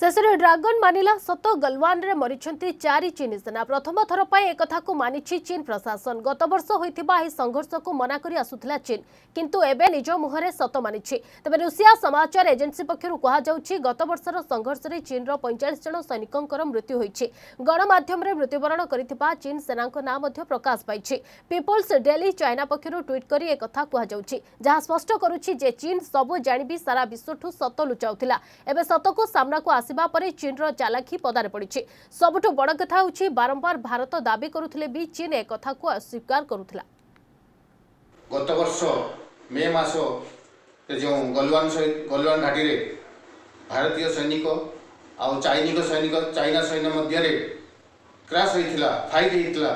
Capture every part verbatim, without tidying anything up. शेषर dragon मानिला सत गलवान रे मरीछंती चारि चीनी सेना। प्रथम थर पाई एकथा को मानिछि चीन प्रशासन। गत वर्ष होइथिबा एही संघर्ष को मना करी आसुथिला चीन, किंतु एबे निज मुहरे सत मानिछि। तबे रूसिया समाचार एजेंसी पक्षरु कहा जाउछि गत वर्षर संघर्ष रे चीन रो पैंतालीस जन सैनिकंकर मृत्यु होइछि। गणमाध्यम रे मृत्युवरण करिथिबा चीन सेनांक नाम मध्ये प्रकाश पाइछि। पीपल्स डेली चाइना पक्षरु ट्वीट करी एकथा कहा जाउछि, जहा स्पष्ट करूछि जे चीन सबो जानिबी सारा विश्वठु सत लुचाउथिला। एबे सत को सामना को सिबा परे चीन रो चालाखी पदार पड़ी। सबुठो बड़ कथा होछि बारंबार भारत दाबी करूथिले भी चीन ए कथा को अस्वीकार करूथिला। गत वर्ष मे मासो जो गलवान गलवान घाटी रे भारतीय सैनिक आ चाइनीज सैनिक चाइना सैन्य मध्य रे क्रैश होइथिला, फाइट होइथिला।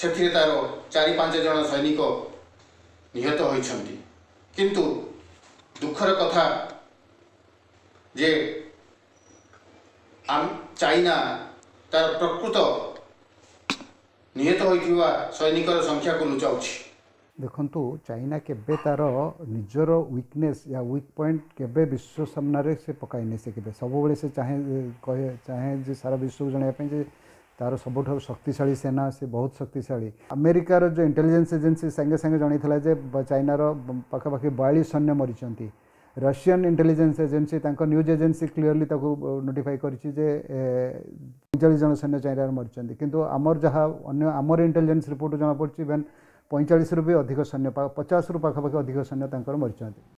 सेथिरे तारो चारि पांच जन सैनिक निहत होइछन्ति। किंतु दुखर कथा जे आम चाइना तार प्रकृत निहत होइथिबा सैनिकर संख्या को लुचाउछि। देखंतु चाइना केबे तार निजर वीकनेस या वीक पॉइंट केबे विश्व सामने से पकाई नै सके। सब बेले से चाहे कहे चाहे जे सारा विश्व को जणाया पई जे तार सबुठो शक्तिशाली सेना से बहुत शक्तिशाली। अमेरिका रो जो इंटेलिजेंस एजेंसी संगे संगे जणी थला जे चाइना रो पाखापाखि बयालीस सैन्य मरीचंती। रशियन इंटेलिजेंस एजेंसी तांको न्यूज एजेंसी क्लीयरली ताको नोटिफाई करिछि जे पैंतालीस जन सैन्य चाइनार मरिछन्ति। किंतु आमर जहा अन्य आमर इंटेलिजेंस रिपोर्ट जना पड़छि इवेन पैंतालीस रु भी अधिक सैन्य पचास रु पाखापाखि अधिक सैन्य तांकर मरिछन्ति।